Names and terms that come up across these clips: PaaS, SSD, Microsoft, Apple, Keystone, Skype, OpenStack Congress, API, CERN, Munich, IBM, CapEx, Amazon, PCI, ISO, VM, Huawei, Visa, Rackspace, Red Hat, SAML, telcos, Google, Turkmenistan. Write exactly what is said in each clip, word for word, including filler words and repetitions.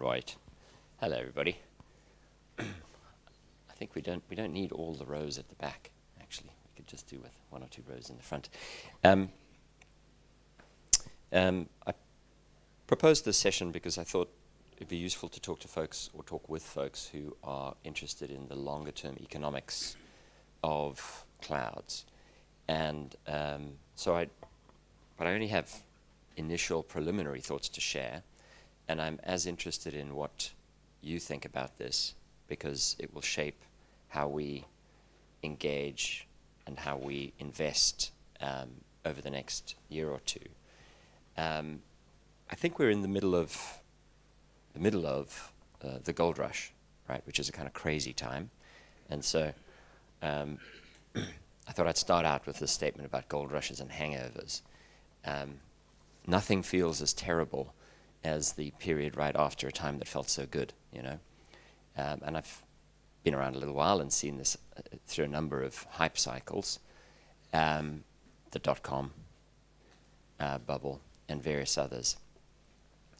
right. Hello, everybody. I think we don't we don't need all the rows at the back. Actually, we could just do with one or two rows in the front. Um, um, I proposed this session because I thought it'd be useful to talk to folks or talk with folks who are interested in the longer-term economics of clouds, and um, so I. But I only have initial preliminary thoughts to share, and I'm as interested in what you think about this because it will shape how we engage and how we invest um, over the next year or two. Um, I think we're in the middle of the middle of uh, the gold rush, right? Which is a kind of crazy time, and so um, I thought I'd start out with this statement about gold rushes and hangovers. Um, nothing feels as terrible as the period right after a time that felt so good, you know. Um, and I've been around a little while and seen this uh, through a number of hype cycles, um, the dot-com uh, bubble and various others.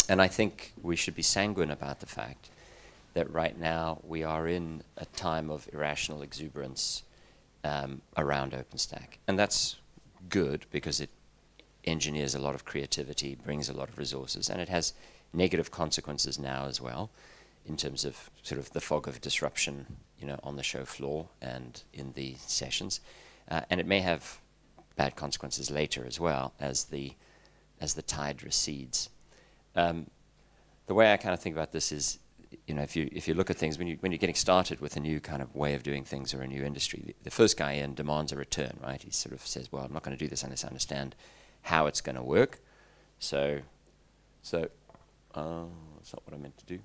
And I think we should be sanguine about the fact that right now we are in a time of irrational exuberance um, around OpenStack. And that's good because it engineers a lot of creativity, brings a lot of resources, and it has negative consequences now as well in terms of sort of the fog of disruption, you know, on the show floor and in the sessions, uh, and it may have bad consequences later as well as the as the tide recedes. Um, the way I kind of think about this is, you know, if you if you look at things when you when you're getting started with a new kind of way of doing things or a new industry, the, the first guy in demands a return, right? He sort of says, well, I'm not going to do this unless I understand how it's going to work. So, so uh, that's not what I meant to do.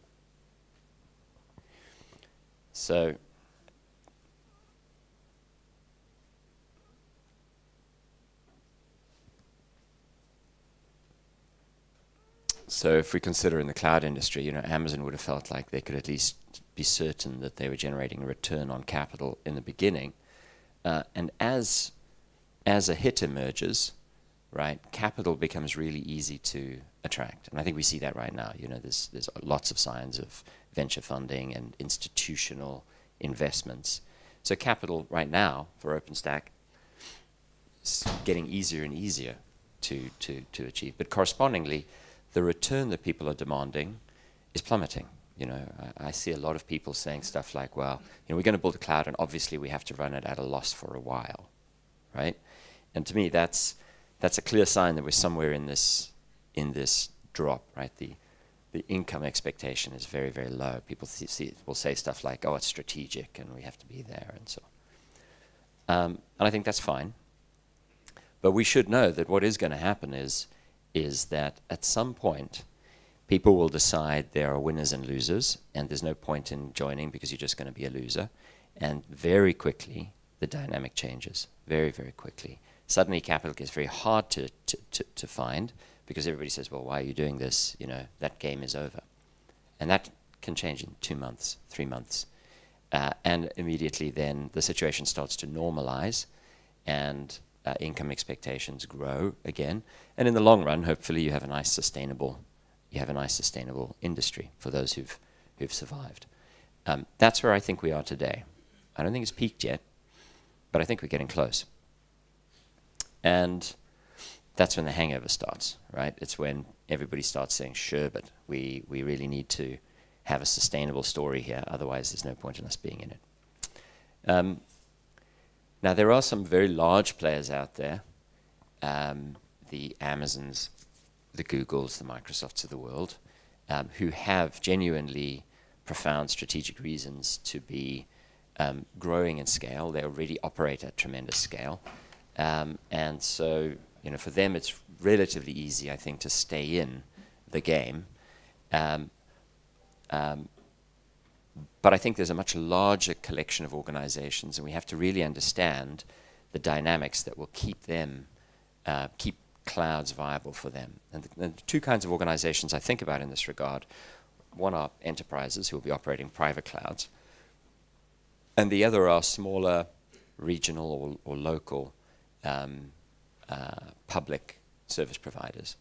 So, so if we consider in the cloud industry, you know, Amazon would have felt like they could at least be certain that they were generating a return on capital in the beginning, uh, and as as a hit emerges, right, capital becomes really easy to attract, and I think we see that right now. You know, there's there's lots of signs of venture funding and institutional investments. So capital right now for OpenStack is getting easier and easier to to to achieve. But correspondingly, the return that people are demanding is plummeting. You know, I, I see a lot of people saying stuff like, "Well, you know, we're going to build a cloud, and obviously we have to run it at a loss for a while, right?" And to me, that's That's a clear sign that we're somewhere in this in this drop, right? The the income expectation is very, very low. People see, see will say stuff like, "Oh, it's strategic, and we have to be there," and so on. Um, and I think that's fine. But we should know that what is going to happen is is that at some point, people will decide there are winners and losers, and there's no point in joining because you're just going to be a loser. And very quickly, the dynamic changes. Very, very quickly. Suddenly capital gets very hard to, to, to, to find because everybody says, well, why are you doing this? You know, that game is over. And that can change in two months, three months. Uh, and immediately then the situation starts to normalize and uh, income expectations grow again. And in the long run, hopefully you have a nice sustainable, you have a nice sustainable industry for those who've, who've survived. Um, that's where I think we are today. I don't think it's peaked yet, but I think we're getting close. And that's when the hangover starts, right? It's when everybody starts saying, sure, but we, we really need to have a sustainable story here. Otherwise, there's no point in us being in it. Um, now, there are some very large players out there, um, the Amazons, the Googles, the Microsofts of the world, um, who have genuinely profound strategic reasons to be um, growing in scale. They already operate at tremendous scale. Um, and so, you know, for them it's relatively easy, I think, to stay in the game. Um, um, but I think there's a much larger collection of organizations, and we have to really understand the dynamics that will keep them, uh, keep clouds viable for them. And the, and the two kinds of organizations I think about in this regard, one are enterprises who will be operating private clouds, and the other are smaller, regional or, or local Uh, public service providers.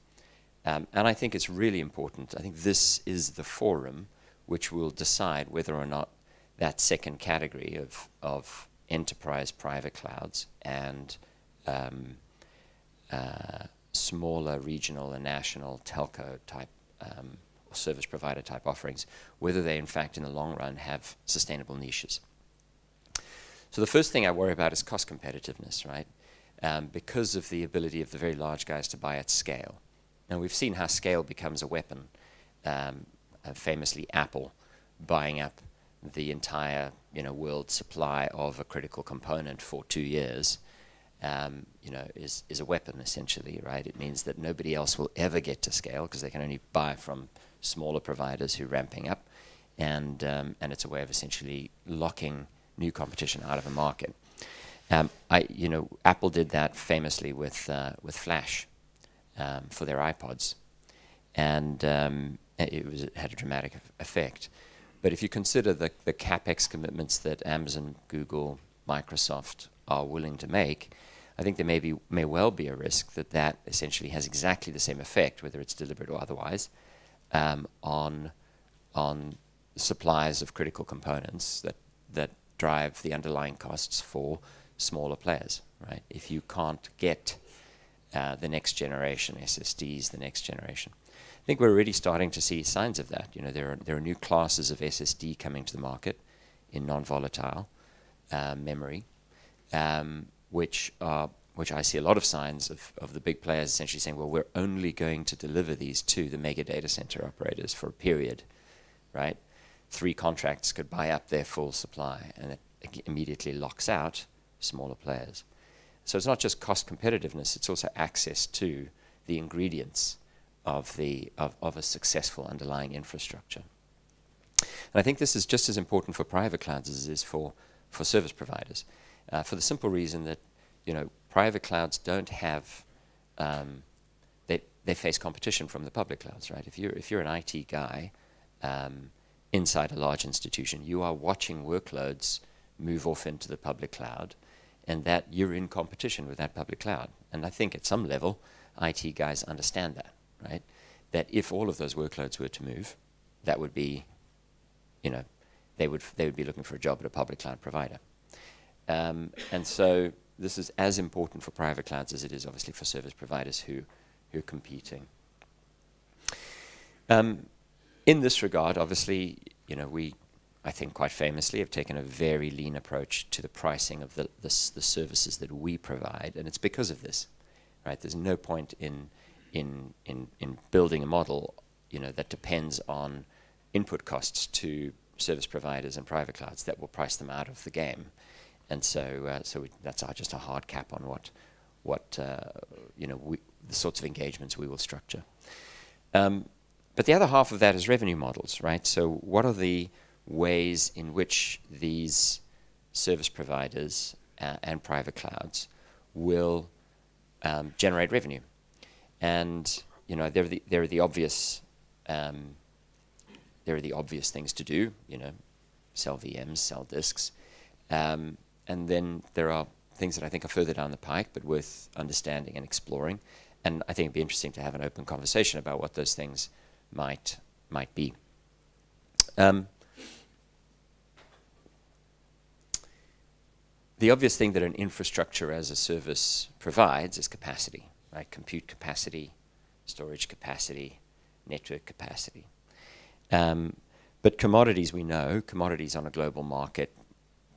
Um, and I think it's really important. I think this is the forum which will decide whether or not that second category of, of enterprise private clouds and um, uh, smaller regional and national telco type um, or service provider type offerings, whether they in fact in the long run have sustainable niches. So the first thing I worry about is cost competitiveness, right? Um, because of the ability of the very large guys to buy at scale. Now we've seen how scale becomes a weapon, um, uh, famously Apple buying up the entire you know, world supply of a critical component for two years um, you know, is, is a weapon essentially, right? It means that nobody else will ever get to scale because they can only buy from smaller providers who are ramping up, and, um, and it's a way of essentially locking new competition out of a market. Um, I, you know, Apple did that famously with, uh, with Flash um, for their iPods, and um, it, was, it had a dramatic effect. But if you consider the, the CapEx commitments that Amazon, Google, Microsoft are willing to make, I think there may, be, may well be a risk that that essentially has exactly the same effect, whether it's deliberate or otherwise, um, on, on supplies of critical components that, that drive the underlying costs for smaller players, right? If you can't get uh, the next generation S S Ds, the next generation. I think we're already starting to see signs of that. You know, there are, there are new classes of S S D coming to the market in non-volatile uh, memory, um, which are, which I see a lot of signs of, of the big players essentially saying, well, we're only going to deliver these to the mega data center operators for a period, right? Three contracts could buy up their full supply, and it immediately locks out smaller players. So it's not just cost competitiveness, it's also access to the ingredients of the of, of a successful underlying infrastructure. And I think this is just as important for private clouds as it is for for service providers, uh, for the simple reason that you know private clouds don't have um, they they face competition from the public clouds, right? If you're if you're an I T guy um, inside a large institution, you are watching workloads move off into the public cloud, and that you're in competition with that public cloud. And I think at some level, I T guys understand that. Right? That if all of those workloads were to move, that would be, you know, they would they would be looking for a job at a public cloud provider, um, and so this is as important for private clouds as it is obviously for service providers who who are competing. Um, in this regard, obviously, you know, we I think quite famously have taken a very lean approach to the pricing of the the, s the services that we provide, and it's because of this, right? There's no point in In, in building a model, you know, that depends on input costs to service providers and private clouds that will price them out of the game, and so uh, so we, that's our, just a hard cap on what what uh, you know we, the sorts of engagements we will structure. Um, but the other half of that is revenue models, right? So what are the ways in which these service providers uh, and private clouds will um, generate revenue? And you know there are the, there are the obvious um, there are the obvious things to do, you know, sell V Ms, sell disks, um, and then there are things that I think are further down the pike, but worth understanding and exploring. And I think it'd be interesting to have an open conversation about what those things might might be. Um, the obvious thing that an infrastructure as a service provides is capacity. Right, compute capacity, storage capacity, network capacity. Um, but commodities, we know, commodities on a global market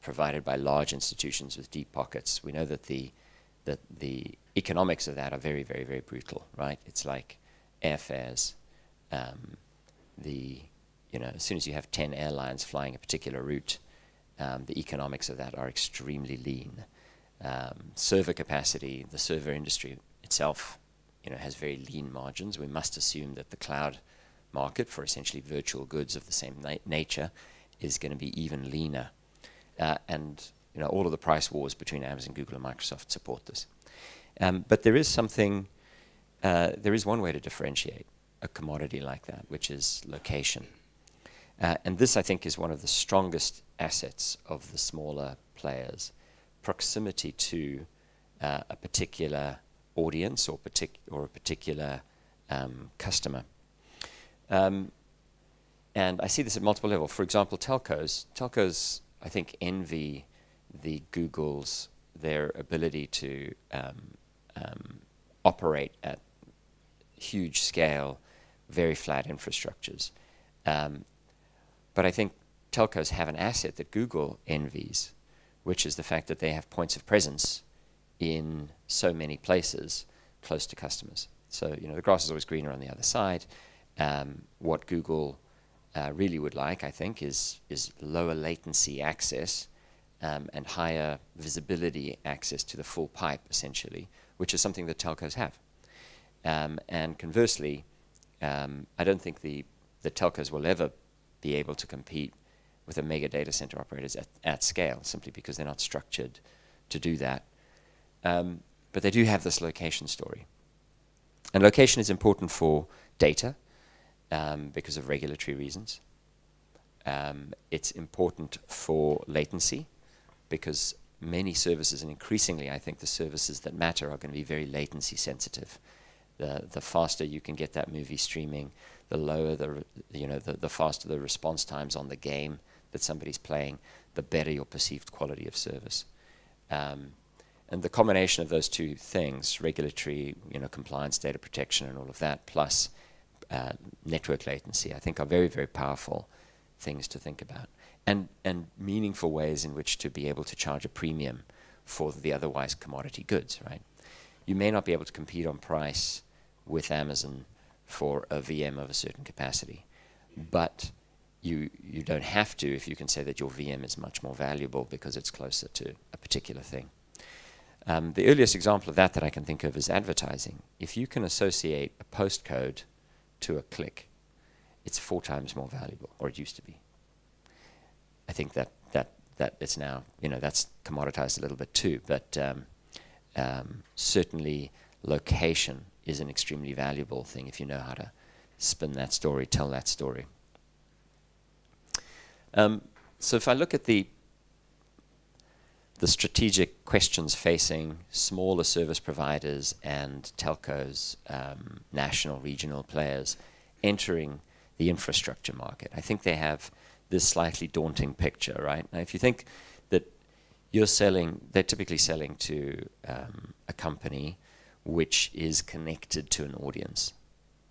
provided by large institutions with deep pockets, we know that the, that the economics of that are very, very, very brutal, right? It's like airfares. Um, the, you know, as soon as you have ten airlines flying a particular route, um, the economics of that are extremely lean. Um, server capacity, the server industry itself, you know, has very lean margins. We must assume that the cloud market for essentially virtual goods of the same na nature is going to be even leaner. Uh, and, you know, all of the price wars between Amazon, Google, and Microsoft support this. Um, but there is something, uh, there is one way to differentiate a commodity like that, which is location. Uh, and this, I think, is one of the strongest assets of the smaller players. Proximity to uh, a particular audience or, partic or a particular um, customer. Um, and I see this at multiple levels. For example, telcos. Telcos, I think, envy the Googles their ability to um, um, operate at huge scale, very flat infrastructures. Um, but I think telcos have an asset that Google envies, which is the fact that they have points of presence in so many places close to customers. So, you know, the grass is always greener on the other side. Um, what Google uh, really would like, I think, is, is lower latency access um, and higher visibility access to the full pipe, essentially, which is something that telcos have. Um, and conversely, um, I don't think the, the telcos will ever be able to compete with the mega data center operators at, at scale, simply because they're not structured to do that. Um, but they do have this location story. And location is important for data um, because of regulatory reasons. Um, it's important for latency because many services, and increasingly I think the services that matter, are going to be very latency sensitive. The, the faster you can get that movie streaming, the lower the, you know, the, the faster the response times on the game that somebody's playing, the better your perceived quality of service. Um, And the combination of those two things, regulatory, you know, compliance, data protection, and all of that, plus uh, network latency, I think are very, very powerful things to think about. And, and meaningful ways in which to be able to charge a premium for the otherwise commodity goods, right? You may not be able to compete on price with Amazon for a V M of a certain capacity, but you, you don't have to if you can say that your V M is much more valuable because it's closer to a particular thing. Um, the earliest example of that that I can think of is advertising. If you can associate a postcode to a click, it's four times more valuable, or it used to be. I think that that that it's now, you know, that's commoditized a little bit too. But um, um, certainly, location is an extremely valuable thing if you know how to spin that story, tell that story. Um, so if I look at the the strategic questions facing smaller service providers and telcos, um, national, regional players entering the infrastructure market, I think they have this slightly daunting picture, right? Now, if you think that you're selling, they're typically selling to um, a company which is connected to an audience,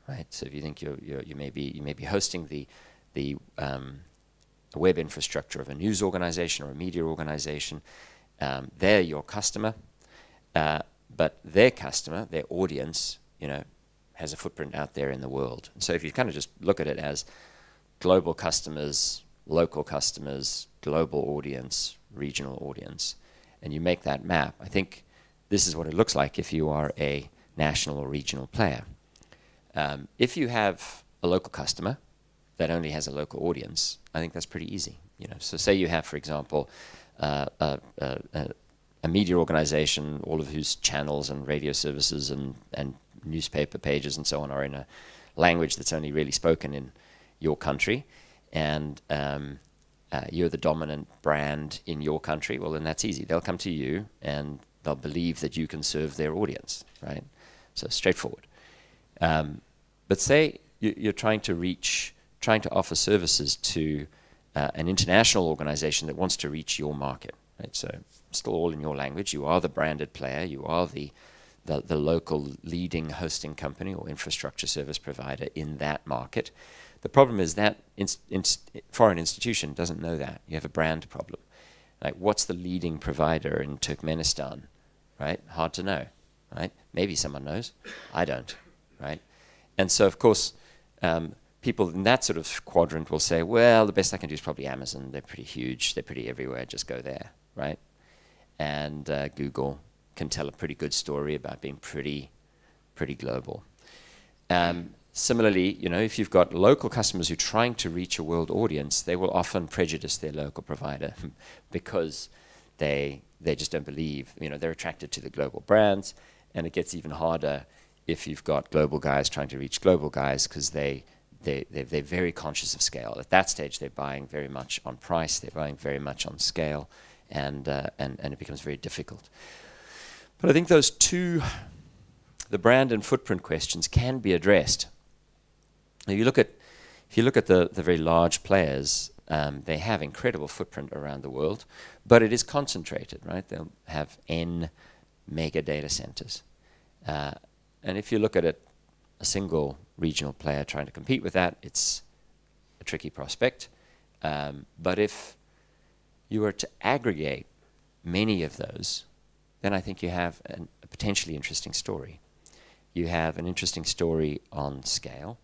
right? So if you think you're, you're, you may be you may be hosting the the um, web infrastructure of a news organization or a media organization. Um, they're your customer, uh, but their customer, their audience, you know, has a footprint out there in the world. And so if you kind of just look at it as global customers, local customers, global audience, regional audience, and you make that map, I think this is what it looks like if you are a national or regional player. Um, if you have a local customer that only has a local audience, I think that's pretty easy. You know, so say you have, for example, Uh, uh, uh, uh, a media organization, all of whose channels and radio services and, and newspaper pages and so on are in a language that's only really spoken in your country, and um, uh, you're the dominant brand in your country, well, then that's easy. They'll come to you and they'll believe that you can serve their audience, right? So straightforward. Um, but say you, you're trying to reach, trying to offer services to an international organization that wants to reach your market, right? So still all in your language. You are the branded player. You are the, the, the local leading hosting company or infrastructure service provider in that market. The problem is that inst inst foreign institution doesn't know that. You have a brand problem. Like, what's the leading provider in Turkmenistan, right? Hard to know, right? Maybe someone knows. I don't, right? And so, of course, um, people in that sort of quadrant will say, well, the best I can do is probably Amazon. They're pretty huge. They're pretty everywhere. Just go there, right? And uh, Google can tell a pretty good story about being pretty, pretty global. Um, similarly, you know, if you've got local customers who are trying to reach a world audience, they will often prejudice their local provider because they, they just don't believe. You know, they're attracted to the global brands, and it gets even harder if you've got global guys trying to reach global guys because they They, they're, they're very conscious of scale. At that stage, they're buying very much on price. They're buying very much on scale, and uh, and and it becomes very difficult. But I think those two the brand and footprint questions can be addressed. If you look at, if you look at the, the very large players, um, they have incredible footprint around the world, but it is concentrated, right? They'll have N mega data centers. Uh, and if you look at it, a single regional player trying to compete with that, it's a tricky prospect. Um, but if you were to aggregate many of those, then I think you have an, a potentially interesting story. You have an interesting story on scale,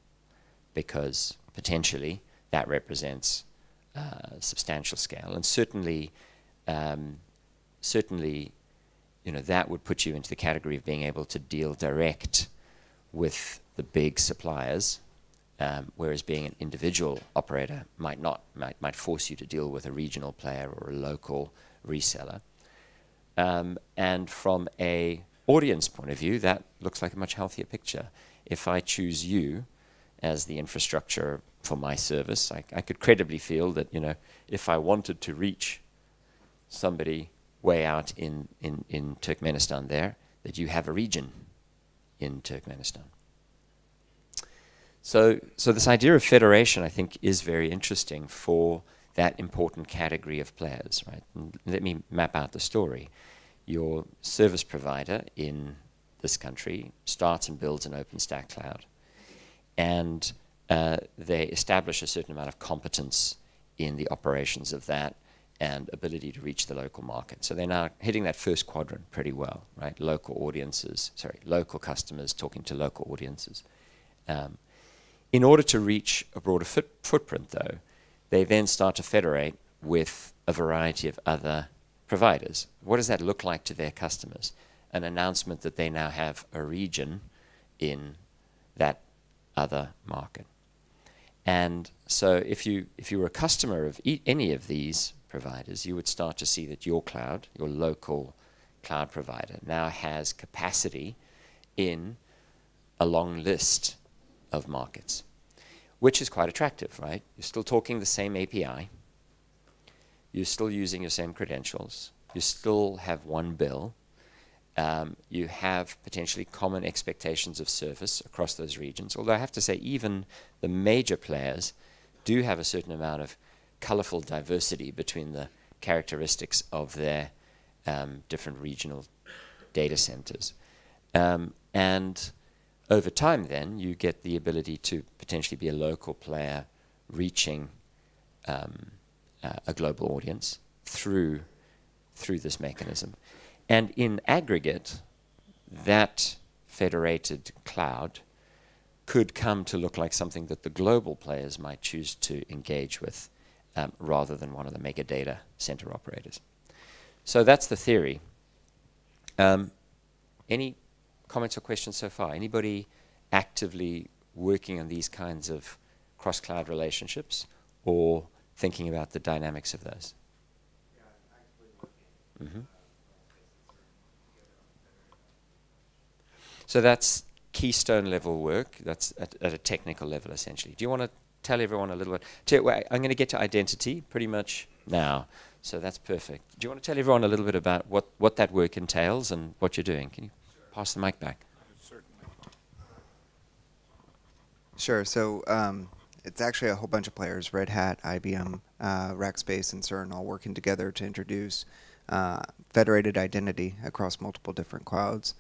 because potentially that represents uh, substantial scale, and certainly, um, certainly, you know, that would put you into the category of being able to deal direct with the big suppliers, um, whereas being an individual operator might not might might force you to deal with a regional player or a local reseller. Um, and from a audience point of view, that looks like a much healthier picture. If I choose you as the infrastructure for my service, I, I could credibly feel that, you know, if I wanted to reach somebody way out in, in, in Turkmenistan there, that you have a region in Turkmenistan. So, so this idea of federation, I think, is very interesting for that important category of players, right? And let me map out the story. Your service provider in this country starts and builds an OpenStack cloud, and uh, they establish a certain amount of competence in the operations of that and ability to reach the local market. So they're now hitting that first quadrant pretty well, right? Local audiences, sorry, local customers talking to local audiences. Um, in order to reach a broader foot footprint, though, they then start to federate with a variety of other providers. What does that look like to their customers? An announcement that they now have a region in that other market. And so if you if you were a customer of e any of these providers, you would start to see that your cloud, your local cloud provider, now has capacity in a long list of markets, which is quite attractive, right? You're still talking the same A P I, you're still using your same credentials, you still have one bill, Um, you have potentially common expectations of service across those regions, although I have to say even the major players do have a certain amount of colorful diversity between the characteristics of their um, different regional data centers. Um, and over time then you get the ability to potentially be a local player reaching um, uh, a global audience through, through this mechanism. And in aggregate, that federated cloud could come to look like something that the global players might choose to engage with, um, rather than one of the mega data center operators. So that's the theory. Um, any comments or questions so far? Anybody actively working on these kinds of cross-cloud relationships or thinking about the dynamics of those? Mm-hmm. So that's Keystone level work. That's at, at a technical level, essentially. Do you want to tell everyone a little bit? Tell, I'm going to get to identity pretty much now, so that's perfect. Do you want to tell everyone a little bit about what, what that work entails and what you're doing? Can you sure. pass the mic back? Certainly. Sure. So um, it's actually a whole bunch of players, Red Hat, I B M, uh, Rackspace, and CERN, all working together to introduce uh, federated identity across multiple different clouds.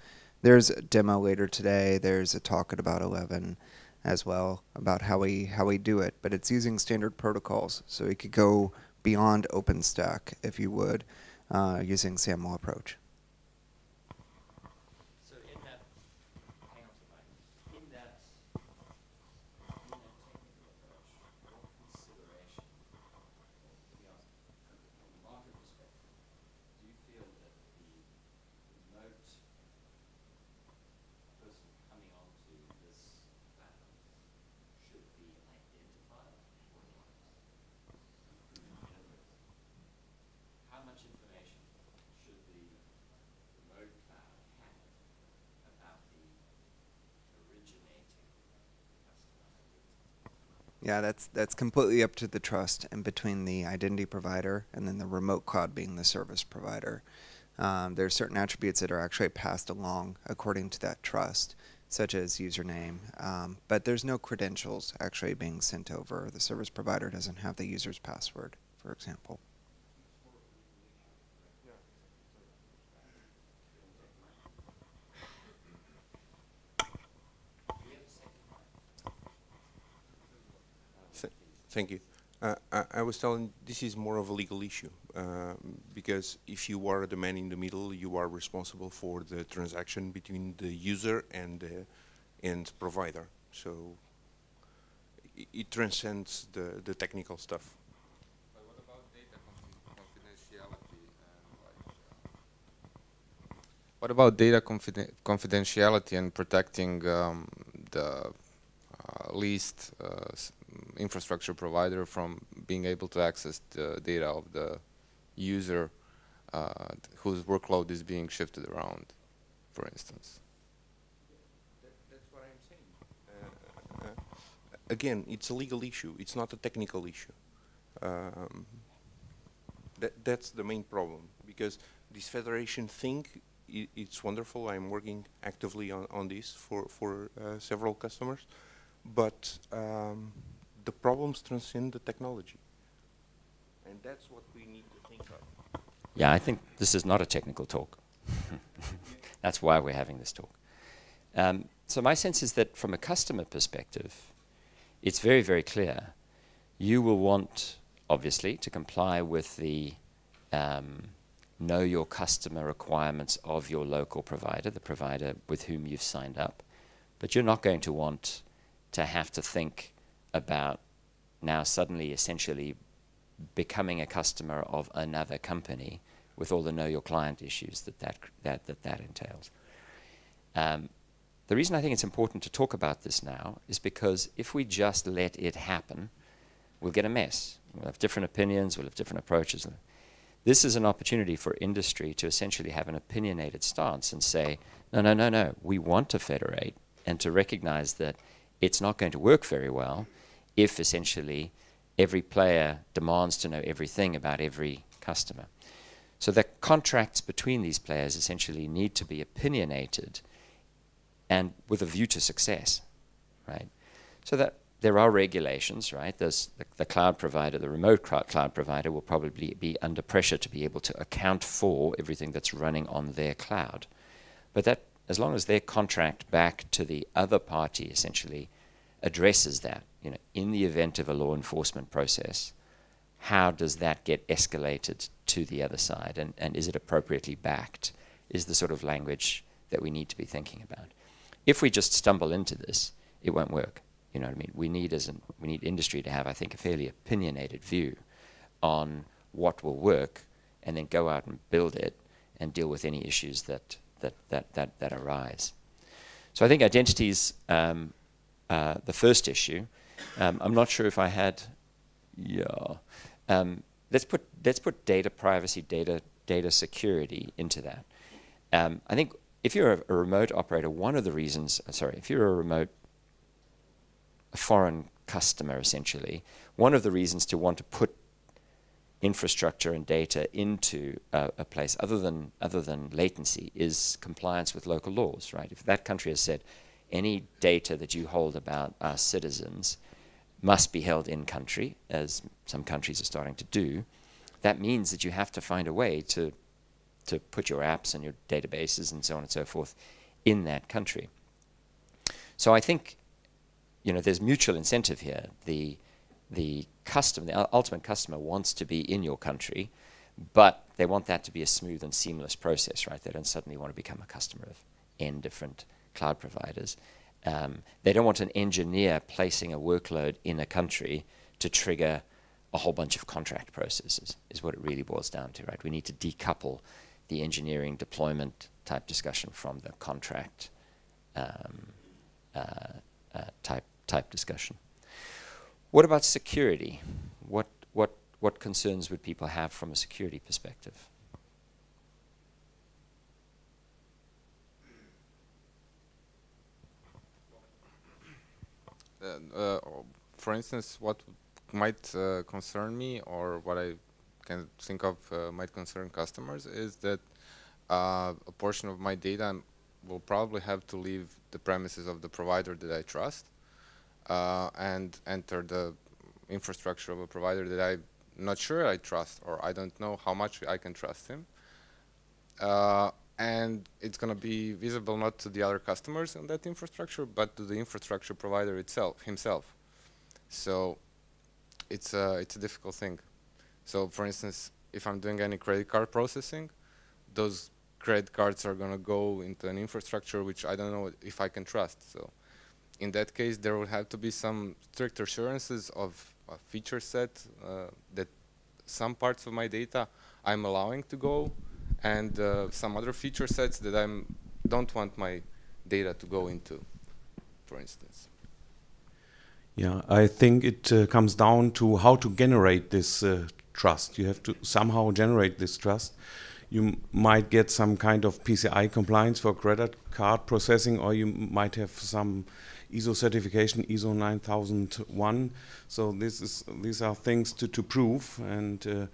There's a demo later today. There's a talk at about eleven as well about how we how we do it, but it's using standard protocols. So it could go beyond OpenStack, if you would, uh, using SAML approach. So in that, hang on to the mic, in that, in that technical approach, consideration, from the market perspective, do you feel that the remote Yeah, that's that's completely up to the trust and between the identity provider and then the remote cloud being the service provider. Um, there are certain attributes that are actually passed along according to that trust, such as username, um, but there's no credentials actually being sent over. The service provider doesn't have the user's password, for example. Thank you. Uh, I, I was telling this is more of a legal issue uh, because if you are the man in the middle, you are responsible for the transaction between the user and the end provider. So it, it transcends the, the technical stuff. But what about data confidentiality? And what about data confiden confidentiality and protecting um, the uh, least? Uh, infrastructure provider from being able to access the data of the user uh, whose workload is being shifted around, for instance. That, that's what I'm saying. Uh, uh, again, it's a legal issue. It's not a technical issue. Um, that, that's the main problem, because this federation thing, I, it's wonderful. I'm working actively on, on this for, for uh, several customers, but um, the problems transcend the technology. And that's what we need to think of. Yeah, I think this is not a technical talk. That's why we're having this talk. Um, so my sense is that from a customer perspective, it's very, very clear. You will want, obviously, to comply with the um, know your customer requirements of your local provider, the provider with whom you've signed up. But you're not going to want to have to think about now suddenly essentially becoming a customer of another company with all the know your client issues that that, that, that, that entails. Um, the reason I think it's important to talk about this now is because if we just let it happen, we'll get a mess. We'll have different opinions, we'll have different approaches. This is an opportunity for industry to essentially have an opinionated stance and say, no, no, no, no, we want to federate and to recognize that it's not going to work very well if essentially every player demands to know everything about every customer. So the contracts between these players essentially need to be opinionated and with a view to success, right? So that there are regulations, right? There's the, the cloud provider, the remote cloud provider will probably be under pressure to be able to account for everything that's running on their cloud. But that as long as their contract back to the other party essentially addresses that, you know, in the event of a law enforcement process, how does that get escalated to the other side, and, and is it appropriately backed, is the sort of language that we need to be thinking about. If we just stumble into this, it won't work. You know what I mean? We need, as an, we need industry to have, I think, a fairly opinionated view on what will work, and then go out and build it and deal with any issues that That, that, that, that arise. So I think identity is um, uh, the first issue. Um, I'm not sure if I had, yeah. Um, let's put let's put data privacy, data data security into that. Um, I think if you're a, a remote operator, one of the reasons, uh, sorry, if you're a remote, a foreign customer essentially, one of the reasons to want to put infrastructure and data into uh, a place other than other than latency is compliance with local laws, right? If that country has said any data that you hold about our citizens must be held in country, as some countries are starting to do, that means that you have to find a way to to put your apps and your databases and so on and so forth in that country. So I think, you know, there's mutual incentive here. The The customer, the ultimate customer, wants to be in your country, but they want that to be a smooth and seamless process, right? They don't suddenly want to become a customer of n different cloud providers. Um, they don't want an engineer placing a workload in a country to trigger a whole bunch of contract processes, is what it really boils down to, right? We need to decouple the engineering deployment type discussion from the contract um, uh, uh, type, type discussion. What about security? What, what, what concerns would people have from a security perspective? Uh, uh, for instance, what might uh, concern me, or what I can think of uh, might concern customers, is that uh, a portion of my data I'm will probably have to leave the premises of the provider that I trust uh, and enter the infrastructure of a provider that I'm not sure I trust, or I don't know how much I can trust him. Uh, and it's going to be visible not to the other customers on that infrastructure, but to the infrastructure provider itself, himself. So it's a, it's a difficult thing. So for instance, if I'm doing any credit card processing, those credit cards are going to go into an infrastructure which I don't know if I can trust. So in that case, there will have to be some strict assurances of a feature set uh, that some parts of my data I'm allowing to go, and uh, some other feature sets that I don't want my data to go into, for instance. Yeah, I think it uh, comes down to how to generate this uh, trust. You have to somehow generate this trust. You might get some kind of P C I compliance for credit card processing, or you might have some I S O certification, I S O nine thousand one. So this is, these are things to, to prove, and uh,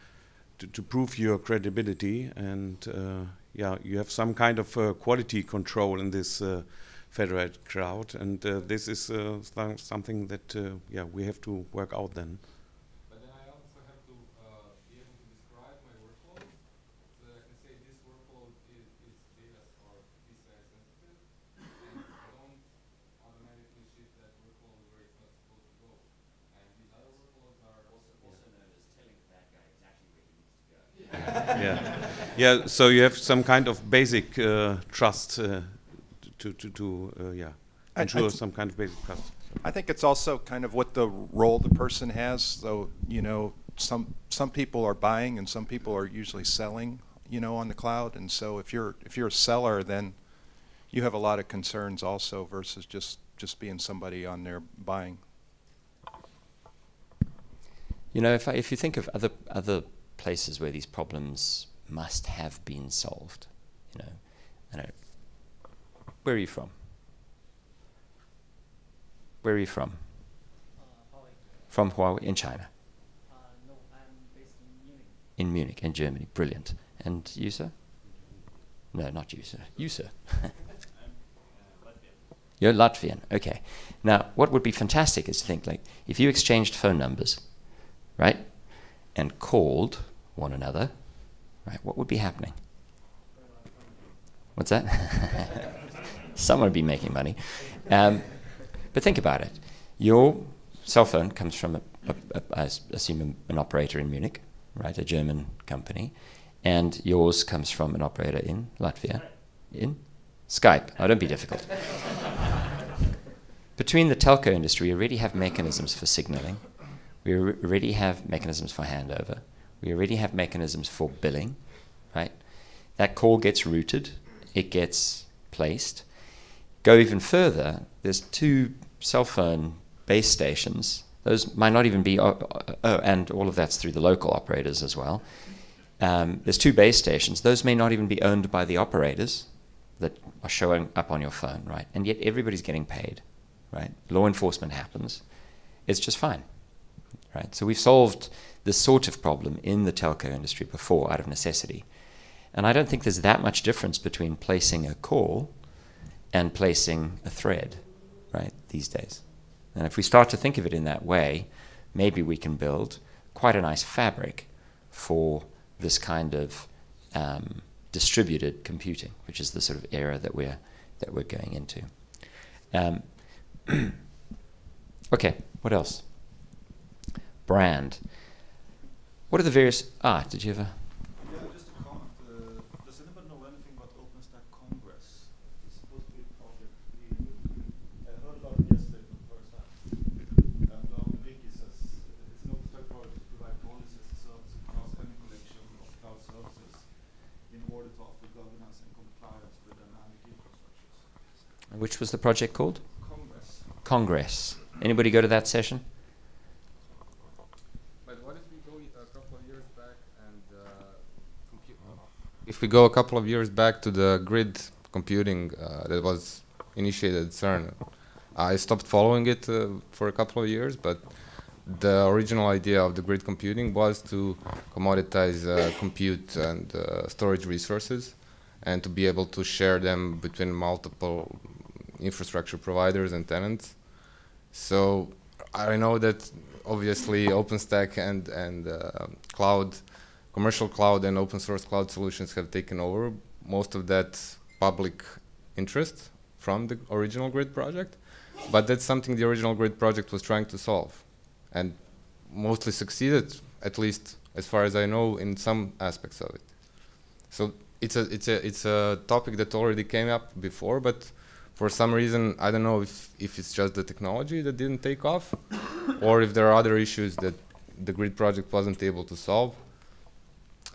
to, to prove your credibility. And uh, yeah, you have some kind of uh, quality control in this uh, federated crowd. And uh, this is uh, something that uh, yeah, we have to work out then. Yeah, so you have some kind of basic uh, trust uh, to, to, to uh, yeah, ensure some kind of basic trust. I think it's also kind of what the role the person has. So, you know, some some people are buying and some people are usually selling, you know, on the cloud. And so if you're if you're a seller, then you have a lot of concerns also versus just just being somebody on there buying. You know, if I, if you think of other other places where these problems must have been solved, you know. I know. Where are you from? Where are you from? Uh, Huawei. From Huawei in China. Uh, no, I'm based in Munich. In Munich, in Germany. Brilliant. And you, sir? No, not you, sir. You, sir. I'm uh, Latvian. You're Latvian. Okay. Now, what would be fantastic is to think, like, if you exchanged phone numbers, right, and called one another. What would be happening? What's that? Someone would be making money. Um, but think about it. Your cell phone comes from, a, a, a, I assume, an operator in Munich, right? A German company. And yours comes from an operator in Latvia. In? Skype. Oh, don't be difficult. Between the telco industry, we already have mechanisms for signaling. We already have mechanisms for handover. We already have mechanisms for billing, right? That call gets routed, it gets placed. Go even further, there's two cell phone base stations. Those might not even be, oh, oh and all of that's through the local operators as well. Um, there's two base stations. Those may not even be owned by the operators that are showing up on your phone, right? And yet everybody's getting paid, right? Law enforcement happens. It's just fine, right? So we've solved this sort of problem in the telco industry before out of necessity. And I don't think there's that much difference between placing a call and placing a thread, right, these days. And if we start to think of it in that way, maybe we can build quite a nice fabric for this kind of um, distributed computing, which is the sort of era that we're, that we're going into. Um, okay, what else? Brand. What are the various... Ah, did you have a... Yeah, just a comment. Uh, does anybody know anything about OpenStack Congress? It's supposed to be a project. We, I heard about it yesterday for the first time. And now Vicky says it's an OpenStack project to provide policies and services across any collection of cloud services in order to offer governance and compliance with dynamic infrastructures. Which was the project called? Congress. Congress. Anybody go to that session? If we go a couple of years back to the grid computing uh, that was initiated at CERN, I stopped following it uh, for a couple of years, but the original idea of the grid computing was to commoditize uh, compute and uh, storage resources and to be able to share them between multiple infrastructure providers and tenants. So I know that obviously OpenStack and, and uh, cloud, commercial cloud and open source cloud solutions have taken over most of that public interest from the original grid project, but that's something the original grid project was trying to solve and mostly succeeded, at least as far as I know, in some aspects of it. So it's a, it's a, it's a topic that already came up before, but for some reason, I don't know if, if it's just the technology that didn't take off or if there are other issues that the grid project wasn't able to solve.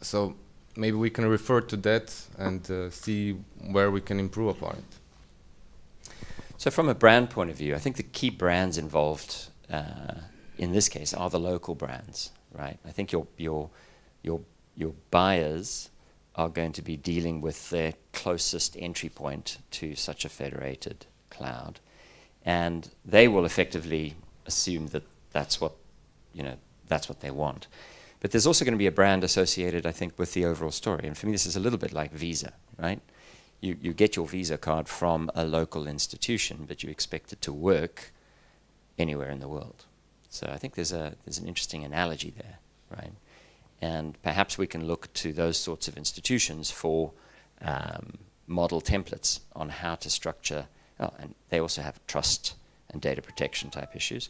So maybe we can refer to that and uh, see where we can improve upon it. So from a brand point of view, I think the key brands involved uh, in this case are the local brands, right? I think your, your, your, your buyers are going to be dealing with their closest entry point to such a federated cloud, and they will effectively assume that that's what, you know, that's what they want. But there's also going to be a brand associated, I think, with the overall story. And for me, this is a little bit like Visa, right? You you get your Visa card from a local institution, but you expect it to work anywhere in the world. So I think there's a there's an interesting analogy there, right? And perhaps we can look to those sorts of institutions for um, model templates on how to structure, oh, and they also have trust and data protection type issues.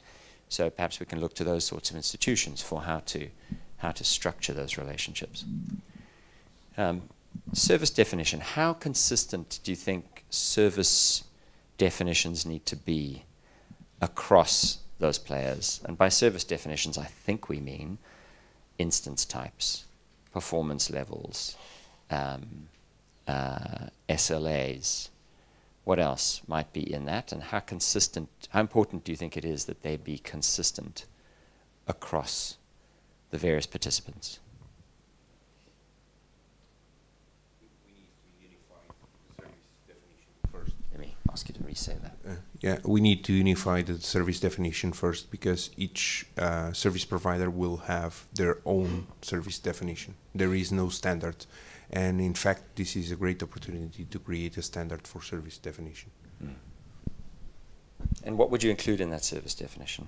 So perhaps we can look to those sorts of institutions for how to, how to structure those relationships. Um, service definition, how consistent do you think service definitions need to be across those players? And by service definitions, I think we mean instance types, performance levels, um, uh, S L As. What else might be in that, and how consistent, how important do you think it is that they be consistent across the various participants? We need to unify the service definition first. Let me ask you to re-say that. Uh, yeah, we need to unify the service definition first, because each uh, service provider will have their own service definition. There is no standard. And in fact, this is a great opportunity to create a standard for service definition. Mm. And what would you include in that service definition?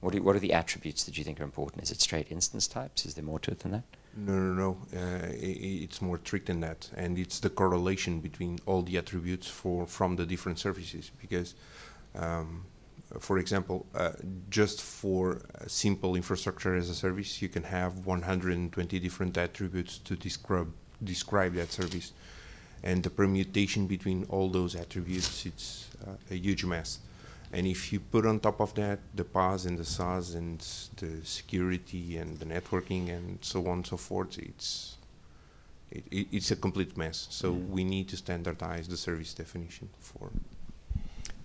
What, do, what are the attributes that you think are important? Is it straight instance types? Is there more to it than that? No, no, no. Uh, it's more tricky than that. And it's the correlation between all the attributes for, from the different services. Because, um, for example, uh, just for simple infrastructure as a service, you can have one hundred twenty different attributes to describe describe that service, and the permutation between all those attributes, it's uh, a huge mess. And if you put on top of that the P A S and the S A S and the security and the networking and so on and so forth, it's it, it, it's a complete mess. So mm. we need to standardize the service definition for.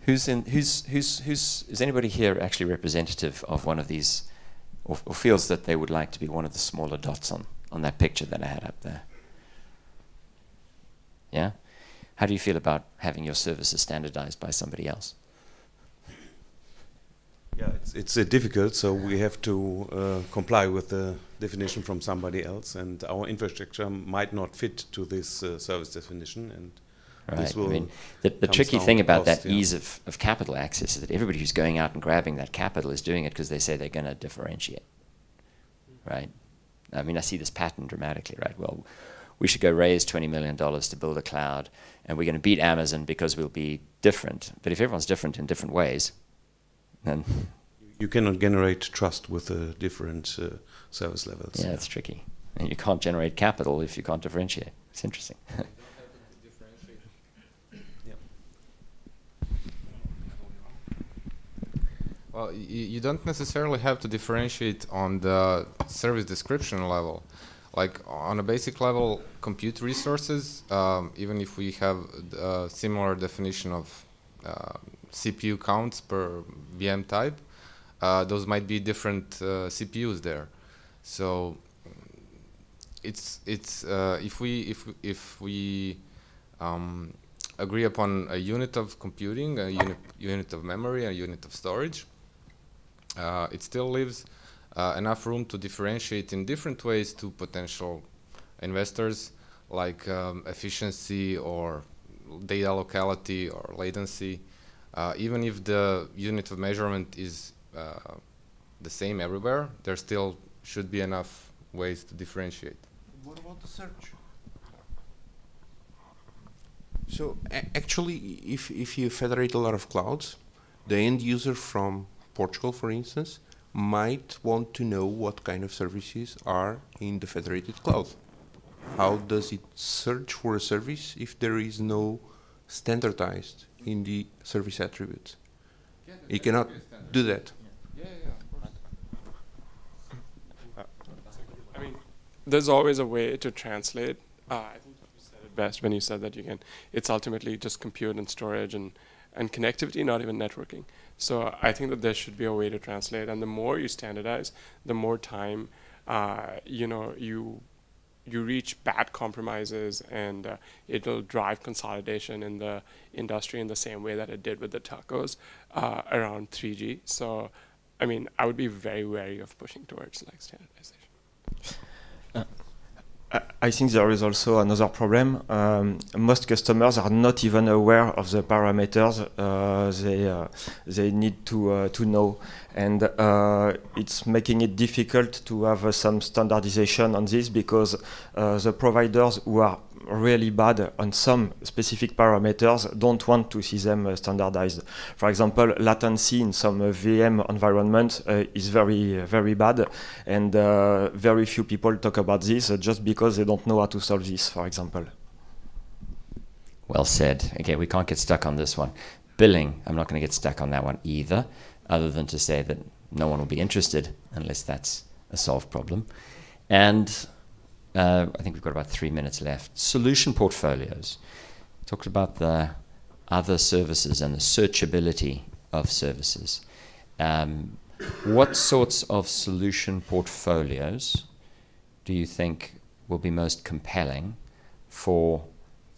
Who's in? Who's who's who's? Is anybody here actually representative of one of these, or, or feels that they would like to be one of the smaller dots on on that picture that I had up there? Yeah? How do you feel about having your services standardized by somebody else? Yeah, it's, it's uh, difficult, so we have to uh, comply with the definition from somebody else, and our infrastructure might not fit to this uh, service definition. And right. This will I mean, the, the tricky thing about cost, that yeah. ease of, of capital access is that everybody who's going out and grabbing that capital is doing it because they say they're going to differentiate, right? I mean, I see this pattern dramatically, right? Well, we should go raise twenty million dollars to build a cloud, and we're going to beat Amazon because we'll be different. But if everyone's different in different ways, then... You cannot generate trust with the different uh, service levels. Yeah, yeah, it's tricky. And you can't generate capital if you can't differentiate. It's interesting. Well, you don't necessarily have to differentiate on the service description level. Like on a basic level, compute resources, um, even if we have a similar definition of uh, C P U counts per V M type, uh, those might be different uh, C P Us there. So it's it's uh, if we if if we um, agree upon a unit of computing, a unit unit of memory, a unit of storage, uh, it still leaves enough room to differentiate in different ways to potential investors like um, efficiency or data locality or latency, uh, even if the unit of measurement is uh, the same everywhere, there still should be enough ways to differentiate. What about the search? So a actually, if, if you federate a lot of clouds, the end user from Portugal, for instance, might want to know what kind of services are in the federated cloud. How does it search for a service if there is no standardized in the service attributes? Yeah, it cannot do that. Yeah. Yeah, yeah, of course. Uh, I mean, there's always a way to translate. Uh, I think you said it best when you said that you can. It's ultimately just compute and storage and and connectivity, not even networking. So I think that there should be a way to translate. And the more you standardize, the more time, uh, you know, you. you reach bad compromises, and uh, it'll drive consolidation in the industry in the same way that it did with the telcos uh, around three G. So, I mean, I would be very wary of pushing towards like standardization. Uh, I think there is also another problem. Um, most customers are not even aware of the parameters uh, they uh, they need to uh, to know, and uh, it's making it difficult to have uh, some standardization on this, because uh, the providers who are really bad on some specific parameters don't want to see them uh, standardized. For example, latency in some uh, V M environments uh, is very, very bad, and uh, very few people talk about this uh, just because they don't know how to solve this, for example. Well said. Okay, we can't get stuck on this one. Billing, I'm not going to get stuck on that one either, other than to say that no one will be interested unless that's a solved problem. And Uh, I think we've got about three minutes left. Solution portfolios. Talked about the other services and the searchability of services. Um, what sorts of solution portfolios do you think will be most compelling for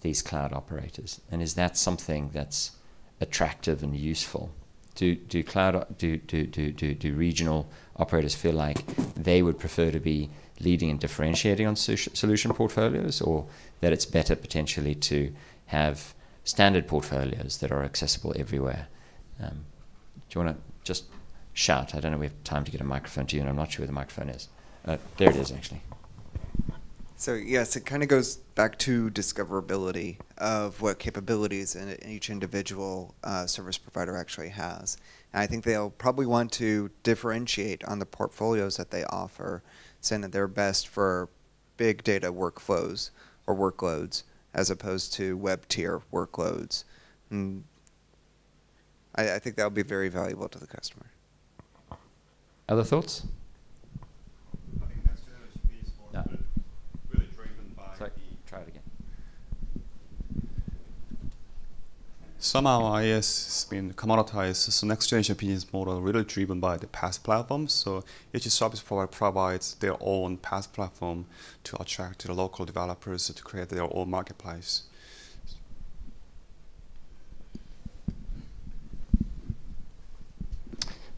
these cloud operators? And is that something that's attractive and useful? Do, do, cloud, do, do, do, do, do regional operators feel like they would prefer to be leading and differentiating on solution portfolios, or that it's better potentially to have standard portfolios that are accessible everywhere? Um, do you want to just shout? I don't know, we have time to get a microphone to you, and I'm not sure where the microphone is. Uh, there it is, actually. So yes, it kind of goes back to discoverability of what capabilities in each individual uh, service provider actually has. And I think they'll probably want to differentiate on the portfolios that they offer, saying that they're best for big data workflows or workloads as opposed to web tier workloads. And I, I think that'll be very valuable to the customer. Other thoughts? I think that's a piece for no. really driven by Sorry. the... Try it again. Somehow I S has been commoditized, so next generation business model really driven by the PaaS platform. So each service provider provides their own PaaS platform to attract the local developers to create their own marketplace.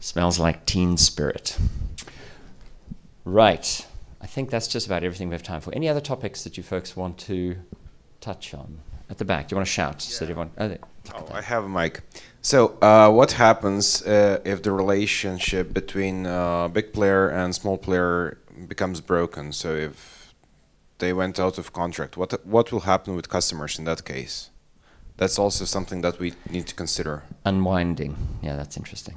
Smells like teen spirit. Right. I think that's just about everything we have time for. Any other topics that you folks want to touch on? At the back, do you want to shout? Yeah. So everyone, oh, oh, I have a mic. So uh, what happens uh, if the relationship between uh, big player and small player becomes broken? So if they went out of contract, what what will happen with customers in that case? That's also something that we need to consider. Unwinding. Yeah, that's interesting.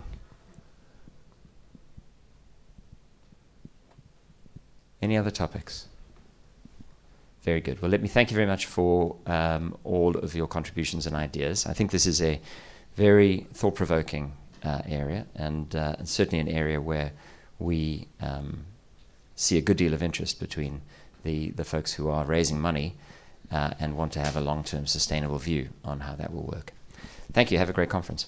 Any other topics? Very good. Well, let me thank you very much for um, all of your contributions and ideas. I think this is a very thought-provoking uh, area, and, uh, and certainly an area where we um, see a good deal of interest between the, the folks who are raising money uh, and want to have a long-term sustainable view on how that will work. Thank you. Have a great conference.